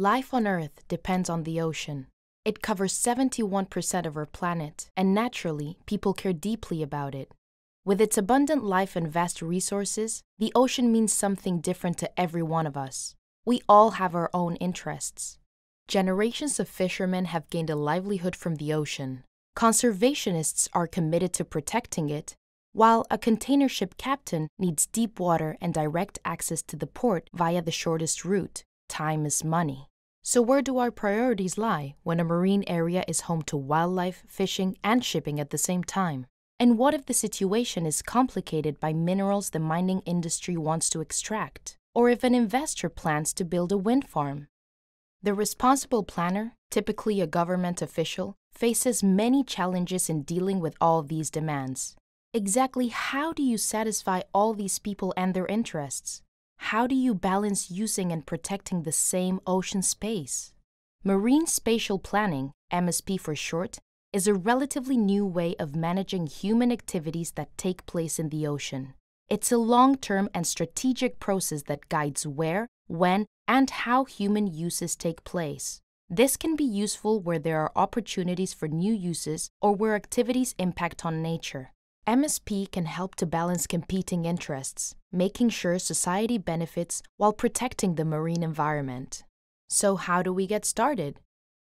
Life on Earth depends on the ocean. It covers 71% of our planet, and naturally, people care deeply about it. With its abundant life and vast resources, the ocean means something different to every one of us. We all have our own interests. Generations of fishermen have gained a livelihood from the ocean. Conservationists are committed to protecting it, while a container ship captain needs deep water and direct access to the port via the shortest route. Time is money. So where do our priorities lie when a marine area is home to wildlife, fishing, and shipping at the same time? And what if the situation is complicated by minerals the mining industry wants to extract, or if an investor plans to build a wind farm? The responsible planner, typically a government official, faces many challenges in dealing with all these demands. Exactly how do you satisfy all these people and their interests? How do you balance using and protecting the same ocean space? Marine spatial planning, MSP for short, is a relatively new way of managing human activities that take place in the ocean. It's a long-term and strategic process that guides where, when, and how human uses take place. This can be useful where there are opportunities for new uses or where activities impact on nature. MSP can help to balance competing interests, making sure society benefits while protecting the marine environment. So how do we get started?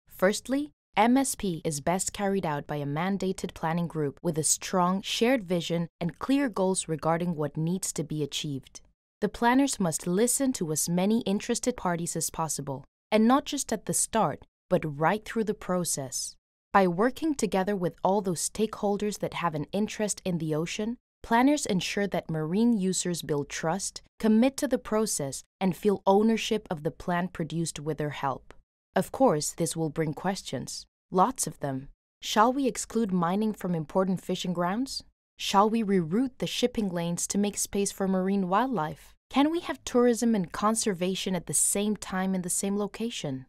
Firstly, MSP is best carried out by a mandated planning group with a strong, shared vision and clear goals regarding what needs to be achieved. The planners must listen to as many interested parties as possible, and not just at the start, but right through the process. By working together with all those stakeholders that have an interest in the ocean, planners ensure that marine users build trust, commit to the process, and feel ownership of the plan produced with their help. Of course, this will bring questions. Lots of them. Shall we exclude mining from important fishing grounds? Shall we reroute the shipping lanes to make space for marine wildlife? Can we have tourism and conservation at the same time in the same location?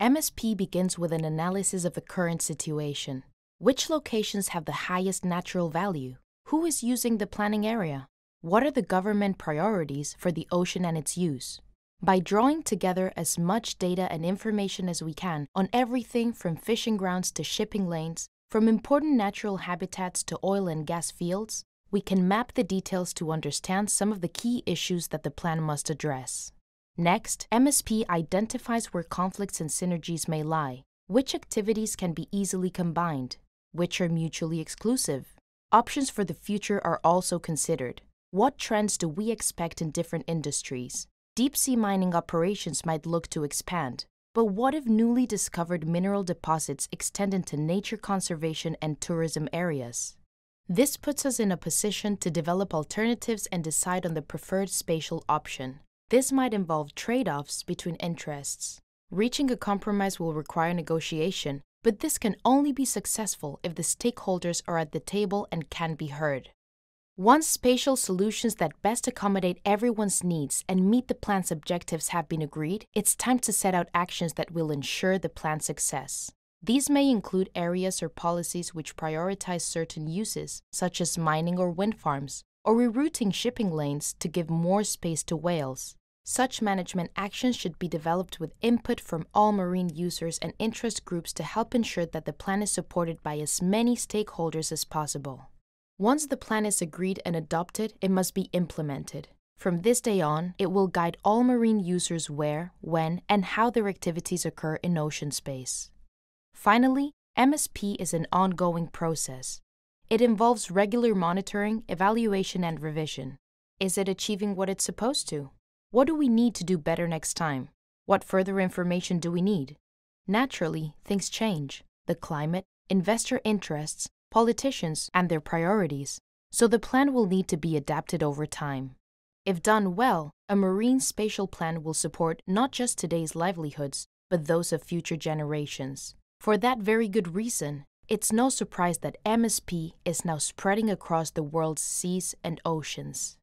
MSP begins with an analysis of the current situation. Which locations have the highest natural value? Who is using the planning area? What are the government priorities for the ocean and its use? By drawing together as much data and information as we can on everything from fishing grounds to shipping lanes, from important natural habitats to oil and gas fields, we can map the details to understand some of the key issues that the plan must address. Next, MSP identifies where conflicts and synergies may lie, which activities can be easily combined, which are mutually exclusive. Options for the future are also considered. What trends do we expect in different industries? Deep-sea mining operations might look to expand, but what if newly discovered mineral deposits extend into nature conservation and tourism areas? This puts us in a position to develop alternatives and decide on the preferred spatial option. This might involve trade-offs between interests. Reaching a compromise will require negotiation, but this can only be successful if the stakeholders are at the table and can be heard. Once spatial solutions that best accommodate everyone's needs and meet the plan's objectives have been agreed, it's time to set out actions that will ensure the plan's success. These may include areas or policies which prioritize certain uses, such as mining or wind farms, or rerouting shipping lanes to give more space to whales. Such management actions should be developed with input from all marine users and interest groups to help ensure that the plan is supported by as many stakeholders as possible. Once the plan is agreed and adopted, it must be implemented. From this day on, it will guide all marine users where, when, and how their activities occur in ocean space. Finally, MSP is an ongoing process. It involves regular monitoring, evaluation, and revision. Is it achieving what it's supposed to? What do we need to do better next time? What further information do we need? Naturally, things change. The climate, investor interests, politicians, and their priorities, so the plan will need to be adapted over time. If done well, a marine spatial plan will support not just today's livelihoods, but those of future generations. For that very good reason, it's no surprise that MSP is now spreading across the world's seas and oceans.